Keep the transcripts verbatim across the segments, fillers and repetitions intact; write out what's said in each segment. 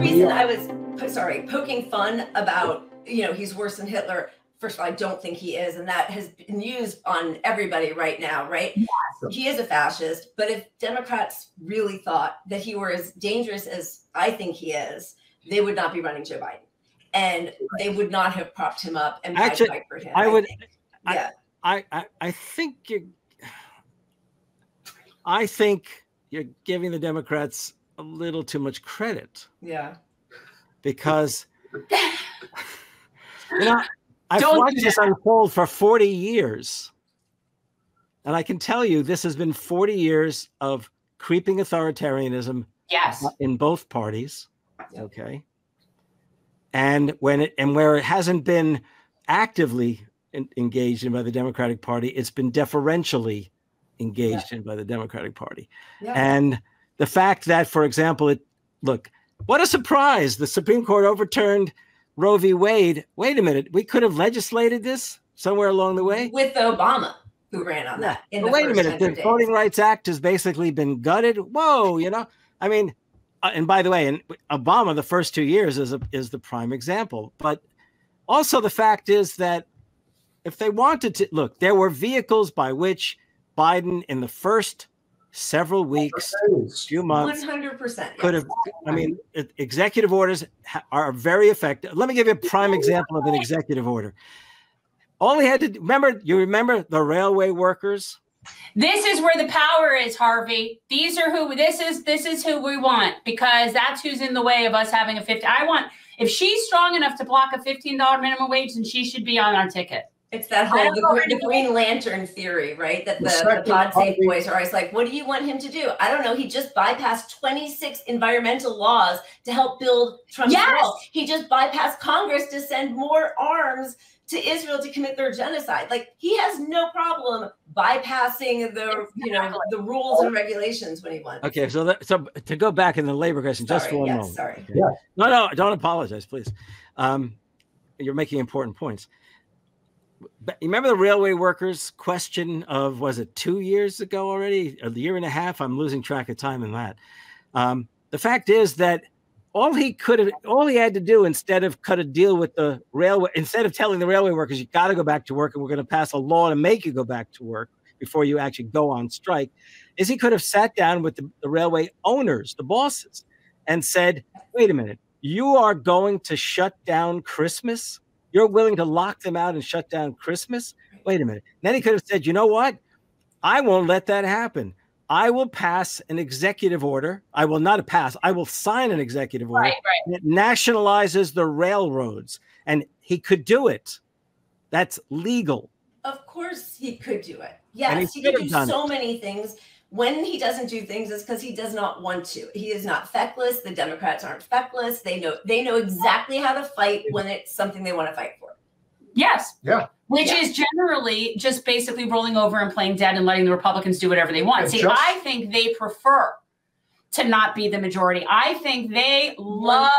reason I was, sorry, poking fun about, you know, he's worse than Hitler. First of all, I don't think he is. And that has been used on everybody right now, right? Yeah, sure. He is a fascist. But if Democrats really thought that he were as dangerous as I think he is, they would not be running Joe Biden. And they would not have propped him up and actually, fight for him. I, I would. I, yeah. I, I, I think you. I think you're giving the Democrats a little too much credit. Yeah. Because you know, I've Don't watched this unfold for forty years. And I can tell you this has been forty years of creeping authoritarianism. Yes. In both parties. Okay. And when it and where it hasn't been actively in, engaged in by the Democratic Party, it's been deferentially engaged yeah. in by the Democratic Party. Yeah. And the fact that, for example, it look, what a surprise. The Supreme Court overturned Roe v. Wade. Wait a minute. We could have legislated this somewhere along the way. With Obama, who ran on yeah. that. But wait a minute. The Voting Rights Act has basically been gutted. Whoa, you know, I mean, uh, and by the way, and Obama, the first two years is, a, is the prime example. But also the fact is that if they wanted to, look, there were vehicles by which Biden in the first several weeks, few months, one hundred percent could have. I mean, executive orders are very effective. Let me give you a prime example of an executive order. All we had to do, remember, you remember the railway workers? This is where the power is, Harvey. These are who this is. This is who we want, because that's who's in the way of us having a fifty. I want, if she's strong enough to block a fifteen dollar minimum wage, then she should be on our ticket. It's that whole the green, the green lantern theory, right? That the, the pod safe boys are always like, what do you want him to do? I don't know. He just bypassed twenty-six environmental laws to help build Trump's yes. wall. He just bypassed Congress to send more arms to Israel to commit their genocide. Like, he has no problem bypassing the, you know, the rules and regulations when he wants. Okay, so that, so to go back in the labor question, sorry, just for a yes, moment. Sorry. Okay. Yeah. No, no, don't apologize, please. Um, you're making important points. But remember the railway workers question of, was it two years ago already? A year and a half? I'm losing track of time in that. Um, the fact is that all he could have, all he had to do instead of cut a deal with the railway, instead of telling the railway workers, you got to go back to work and we're going to pass a law to make you go back to work before you actually go on strike, is he could have sat down with the, the railway owners, the bosses, and said, wait a minute, you are going to shut down Christmas? You're willing to lock them out and shut down Christmas? Wait a minute. Then he could have said, you know what? I won't let that happen. I will pass an executive order. I will not pass. I will sign an executive order. Right, right. That nationalizes the railroads. And he could do it. That's legal. Of course he could do it. Yes, he, he could do so it. many things. When he doesn't do things, it's because he does not want to. He is not feckless. The Democrats aren't feckless. They know they know exactly how to fight when it's something they want to fight for. Yes. Yeah. Which yeah. is generally just basically rolling over and playing dead and letting the Republicans do whatever they want. And See, just, I think they prefer to not be the majority. I think they love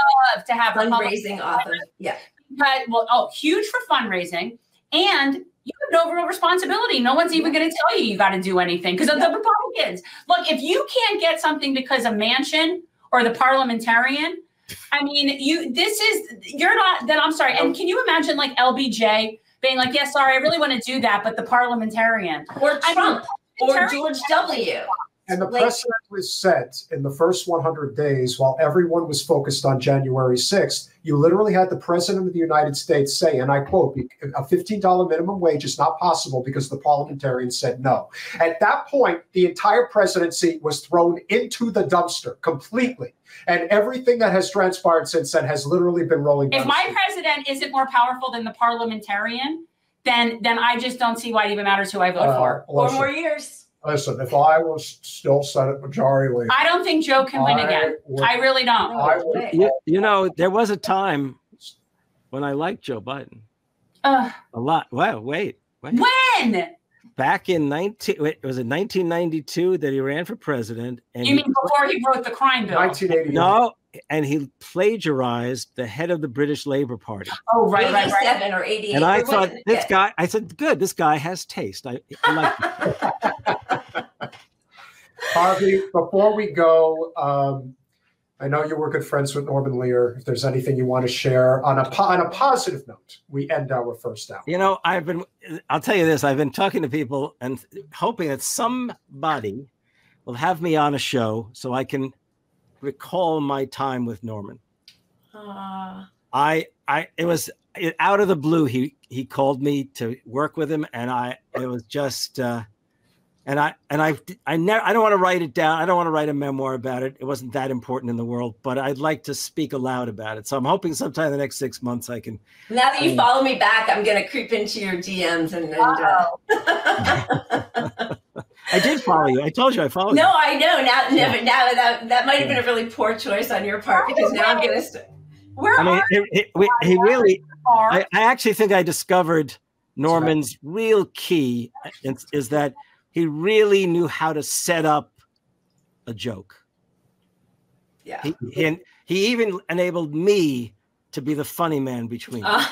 to have fundraising off of yeah. But well, oh, huge for fundraising, and you have no real responsibility. No one's even going to tell you you got to do anything because of yeah. the Republicans. Look, if you can't get something because of Manchin or the parliamentarian, I mean, you. This is you're not. Then I'm sorry. And can you imagine like L B J being like, "Yeah, sorry, I really want to do that," but the parliamentarian or Trump, Trump or George W. And the like, precedent was set in the first one hundred days while everyone was focused on January sixth. You literally had the president of the United States say, and I quote, a fifteen dollar minimum wage is not possible because the parliamentarians said no. At that point, the entire presidency was thrown into the dumpster completely. And everything that has transpired since then has literally been rolling. If my president isn't more powerful than the parliamentarian, then, then I just don't see why it even matters who I vote uh, for. Four more years. Listen, if I was still Senate majority leader, I don't think Joe can win I again. Would, I really don't. I would, you, you know, there was a time when I liked Joe Biden uh, a lot. Wow, wait, wait. When? Back in nineteen, wait, was it nineteen ninety-two that he ran for president? And you mean he, before he wrote the crime bill? nineteen eighty-eight. No, and he plagiarized the head of the British Labour Party. Oh, right, right, right. eighty-seven or eighty-eight. And I thought, this yeah. guy, I said, good, this guy has taste. I, I like him. Harvey, before we go, um, I know you were good friends with Norman Lear. If there's anything you want to share on a on a positive note, we end our first hour. You know, I've been, I'll tell you this, I've been talking to people and hoping that somebody will have me on a show so I can recall my time with Norman. Uh. I, I, it was out of the blue. He, he called me to work with him, and I, it was just, uh, And I and I I never I don't want to write it down. I don't want to write a memoir about it. It wasn't that important in the world, but I'd like to speak aloud about it. So I'm hoping sometime in the next six months I can. Now that you um, follow me back, I'm gonna creep into your D Ms and. and uh... I did follow you. I told you I followed no, you. No, I know. Now, never. Yeah. Now that that might have yeah. been a really poor choice on your part, because now I'm gonna. Where I mean, are it, it, we, he really. I, I actually think I discovered Norman's right. real key is, is that. He really knew how to set up a joke. Yeah. He, he, he even enabled me to be the funny man between uh,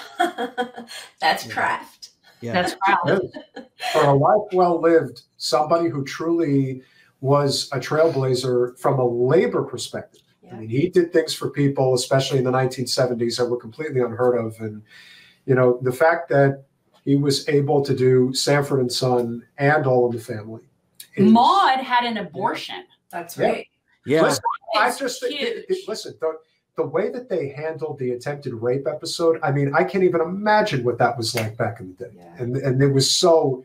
That's yeah. craft. Yeah. That's craft. For a life well lived, somebody who truly was a trailblazer from a labor perspective. Yeah. I mean, he did things for people, especially in the nineteen seventies, that were completely unheard of. And, you know, the fact that he was able to do Sanford and Son and All in the Family. Is, Maude had an abortion. That's right. Yeah. yeah. Listen, I just think, it, it, listen, the, the way that they handled the attempted rape episode, I mean, I can't even imagine what that was like back in the day. Yeah. And, and it was so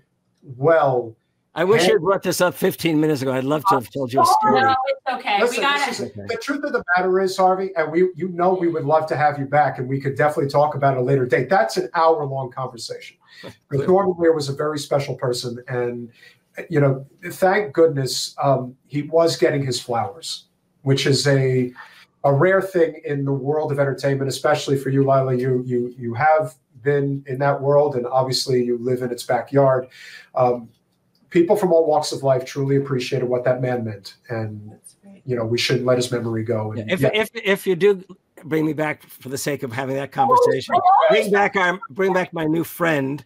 well. I wish handled. I brought this up fifteen minutes ago. I'd love to have told you a story. No, it's okay. Listen, we got it. Okay. The truth of the matter is, Harvey, and we, you know, we would love to have you back, and we could definitely talk about it at a later date. That's an hour long conversation. But Norman Lear was a very special person, and you know, thank goodness um, he was getting his flowers, which is a a rare thing in the world of entertainment, especially for you, Lila. You you you have been in that world, and obviously you live in its backyard. Um, people from all walks of life truly appreciated what that man meant, and you know, we shouldn't let his memory go. And, yeah, if, yeah. if if you do. Bring me back for the sake of having that conversation. Bring back our, bring back my new friend.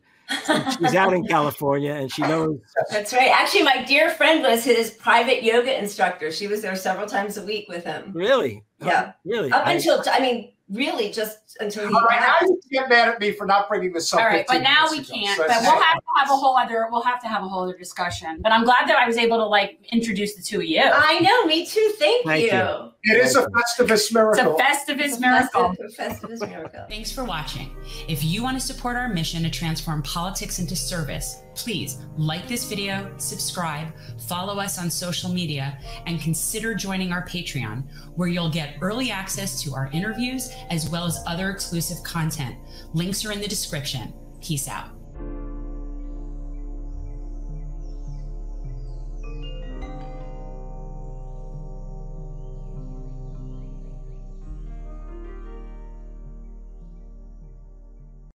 She's out in California, and she knows. That's right. Actually, my dear friend was his private yoga instructor. She was there several times a week with him. Really? Yeah. Really? Up until, I, I mean, really just until he. All right, now you get mad at me for not bringing this up. All right, but now we can't. But we'll have to have a whole other, we'll have to have a whole other discussion. But I'm glad that I was able to, like, introduce the two of you. I know, me too. Thank you. It is a Festivus miracle. It's a Festivus miracle. It's a Festivus miracle. Thanks for watching. If you want to support our mission to transform politics into service, please like this video, subscribe, follow us on social media, and consider joining our Patreon, where you'll get early access to our interviews as well as other exclusive content. Links are in the description. Peace out.